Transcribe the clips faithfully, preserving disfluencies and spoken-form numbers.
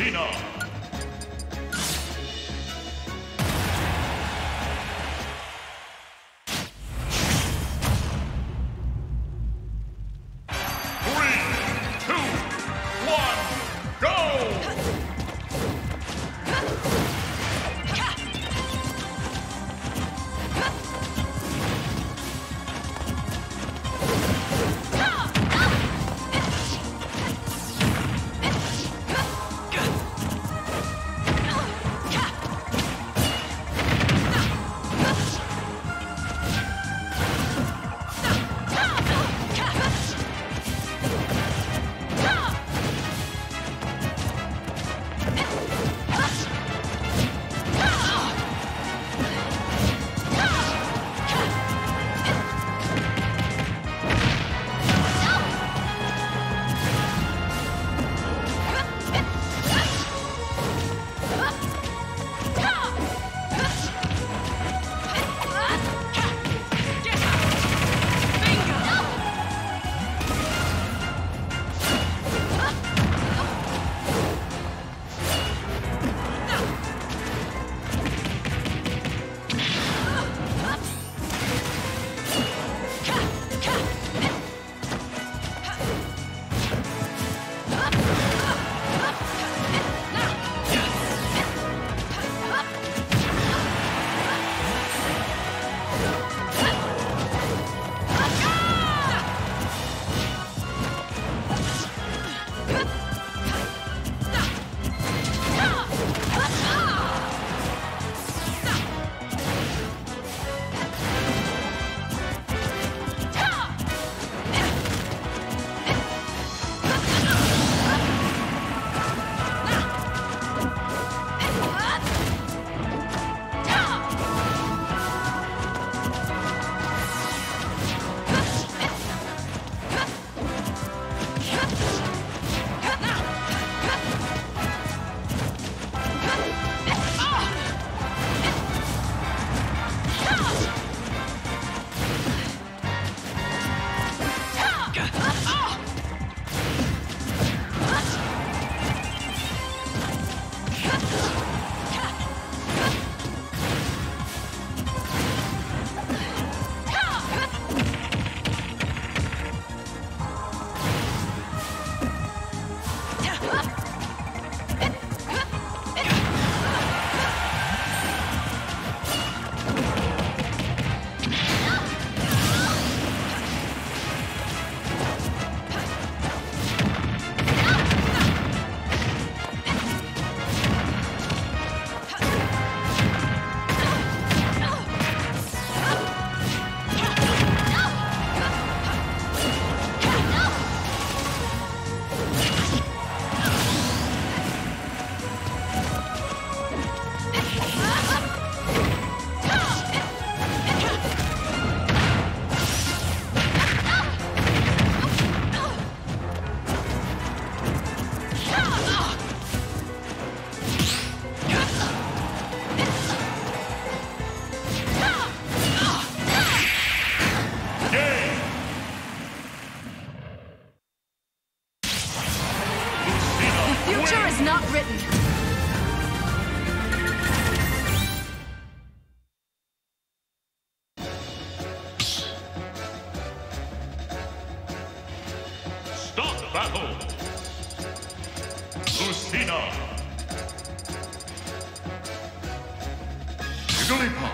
Lucina. Not written. Stop battle. Lucina. Jigglypuff.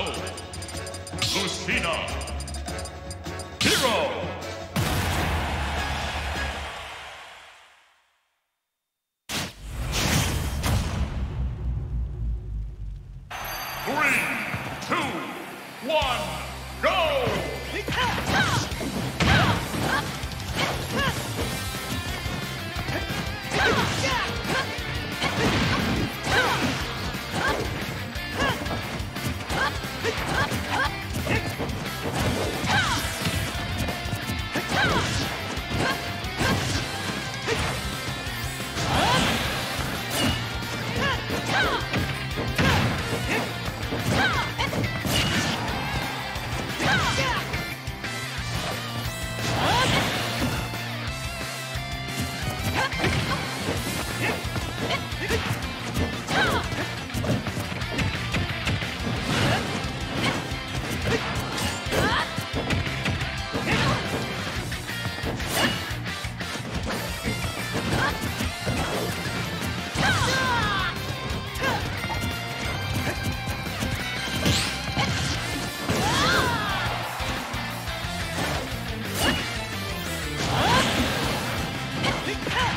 Alonso, Lucina, Hero. Hey!